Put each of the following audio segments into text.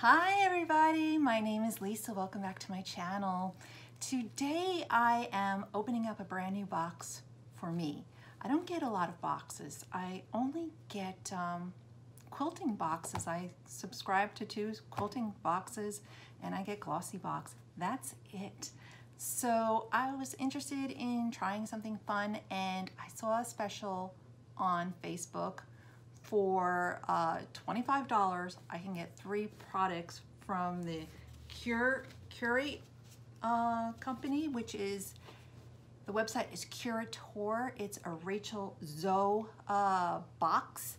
Hi everybody, my name is Lisa. Welcome back to my channel. Today I am opening up a brand new box for me. I don't get a lot of boxes. I only get quilting boxes. I subscribe to 2 quilting boxes and I get glossy box. That's it. So I was interested in trying something fun and I saw a special on Facebook. For $25, I can get 3 products from the Curie company, which is, the website is Curateur. It's a Rachel Zoe box.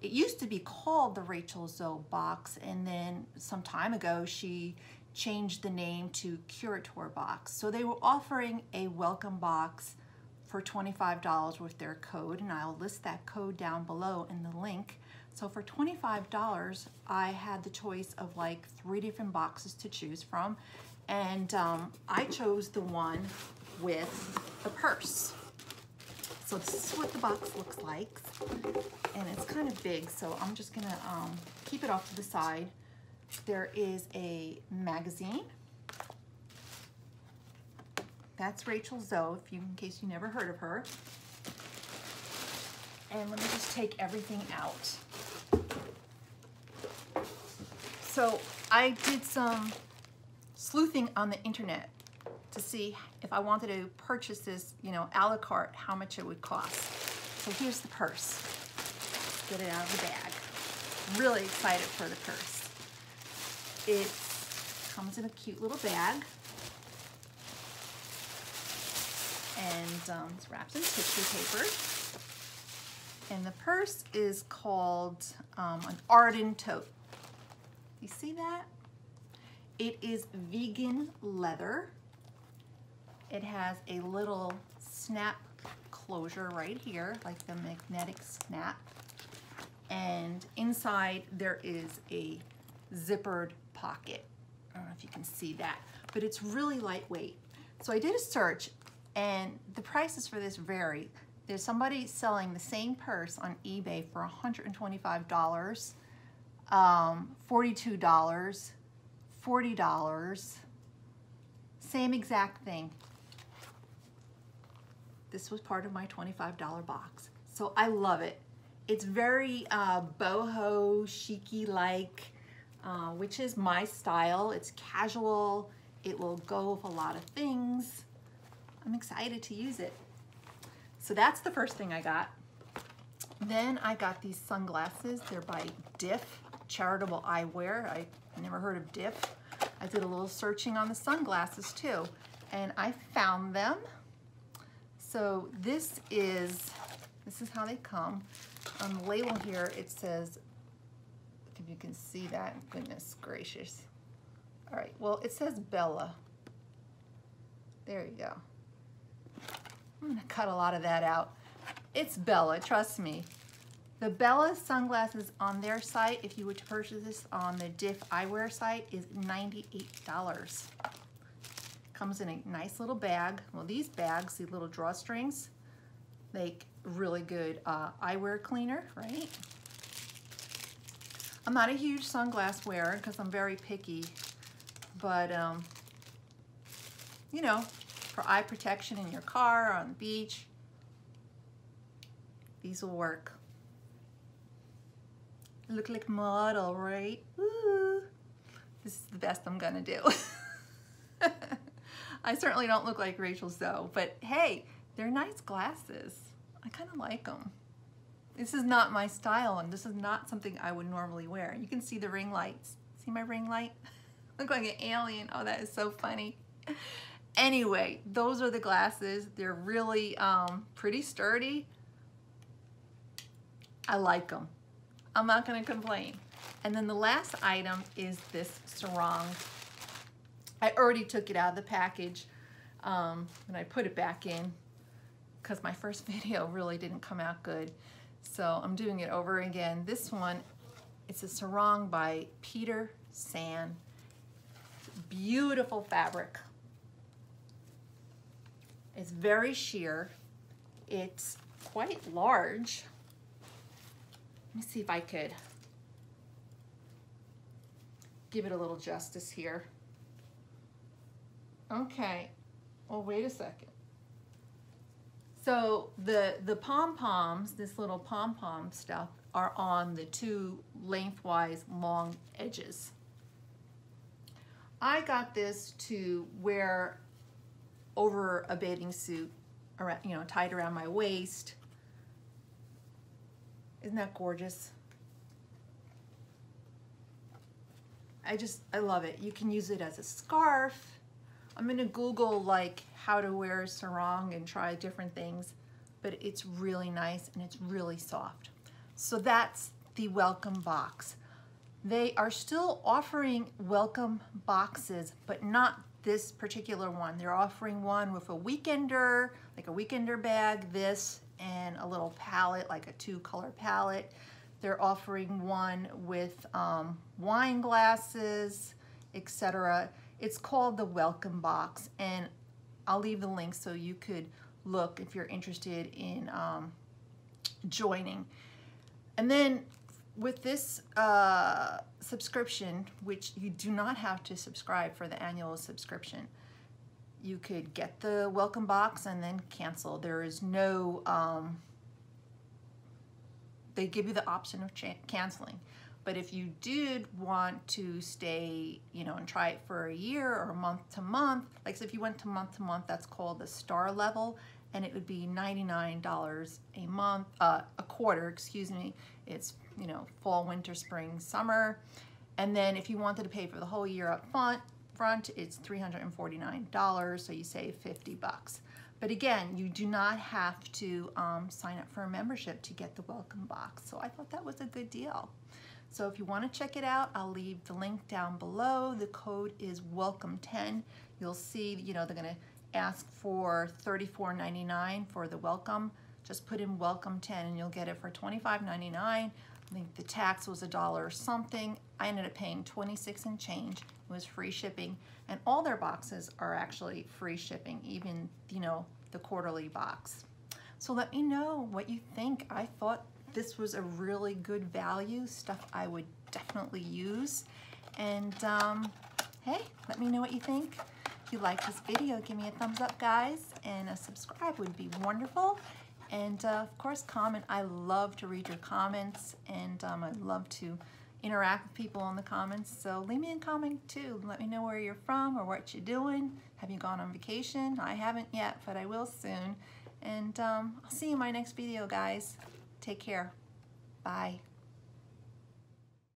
It used to be called the Rachel Zoe box, and then some time ago, she changed the name to Curateur box. So they were offering a welcome box for $25 with their code, and I'll list that code down below in the link. So for $25, I had the choice of like 3 different boxes to choose from, and I chose the one with the purse. So this is what the box looks like, and it's kind of big, so I'm just gonna keep it off to the side. There is a magazine. That's Rachel Zoe, in case you never heard of her. And let me just take everything out. So I did some sleuthing on the internet to see if I wanted to purchase this, you know, a la carte, how much it would cost. So here's the purse. Let's get it out of the bag. I'm really excited for the purse. It comes in a cute little bag. And it's wrapped in tissue paper. And the purse is called an Arden Tote. You see that? It is vegan leather. It has a little snap closure right here, like the magnetic snap. And inside there is a zippered pocket. I don't know if you can see that, but it's really lightweight. So I did a search. And the prices for this vary. There's somebody selling the same purse on eBay for $125, $42, $40, same exact thing. This was part of my $25 box. So I love it. It's very boho, chic-y-like, which is my style. It's casual. It will go with a lot of things. I'm excited to use it. So that's the first thing I got. Then I got these sunglasses. They're by Diff Charitable Eyewear. I never heard of Diff. I did a little searching on the sunglasses too, and I found them. So this is how they come. On the label here, it says, if you can see that, goodness gracious. All right, well, it says Bella. There you go. I'm gonna cut a lot of that out. It's Bella, trust me. The Bella sunglasses on their site, if you were to purchase this on the Diff Eyewear site, is $98. Comes in a nice little bag. Well, these bags, these little drawstrings, make really good eyewear cleaner, right? I'm not a huge sunglass wearer because I'm very picky, but you know, for eye protection in your car, on the beach, these will work. Look like a model, right? Ooh. This is the best I'm gonna do. I certainly don't look like Rachel Zoe, but hey, they're nice glasses. I kind of like them. This is not my style, and this is not something I would normally wear. You can see the ring lights. See my ring light? I look like an alien. Oh, that is so funny. Anyway, those are the glasses. They're really pretty sturdy. I like them. I'm not gonna complain. And then the last item is this sarong. I already took it out of the package and I put it back in because my first video really didn't come out good. So I'm doing it over again. This one, it's a sarong by Peter San. Beautiful fabric. It's very sheer. It's quite large. Let me see if I could. give it a little justice here. Okay, well, wait a second. So the pom-poms, this little pom-pom stuff, are on the two lengthwise long edges. I got this to wear over a bathing suit, around, you know, tied around my waist. Isn't that gorgeous? I love it. You can use it as a scarf. I'm gonna Google like how to wear sarong and try different things, but it's really nice and it's really soft. So that's the Welcome box. They are still offering Welcome boxes, but not this particular one. They're offering one with a weekender, like a weekender bag, this, and a little palette, like a two-color palette. They're offering one with wine glasses, etc. It's called the Welcome box, and I'll leave the link so you could look if you're interested in joining. And then with this subscription, which you do not have to subscribe for the annual subscription, you could get the Welcome box and then cancel. There is no, they give you the option of canceling. But if you did want to stay, you know, and try it for a year or month to month, like so if you went to month, that's called the star level, and it would be $99 a month, a quarter, excuse me. It's, you know, fall, winter, spring, summer. And then if you wanted to pay for the whole year up front, it's $349, so you save $50. But again, you do not have to sign up for a membership to get the Welcome box. So I thought that was a good deal. So if you want to check it out, I'll leave the link down below. The code is WELCOME10. You'll see, you know, they're going to ask for $34.99 for the Welcome. Just put in WELCOME10 and you'll get it for $25.99. I think the tax was $1 or something. I ended up paying 26 and change. It was free shipping, and all their boxes are actually free shipping, even, you know, the quarterly box. So let me know what you think. I thought this was a really good value, stuff I would definitely use. And hey, let me know what you think. If you like this video, give me a thumbs up, guys, and a subscribe would be wonderful. And of course, comment. I love to read your comments, and I love to interact with people in the comments. So leave me a comment too. Let me know where you're from or what you're doing. Have you gone on vacation? I haven't yet, but I will soon. And I'll see you in my next video, guys. Take care. Bye.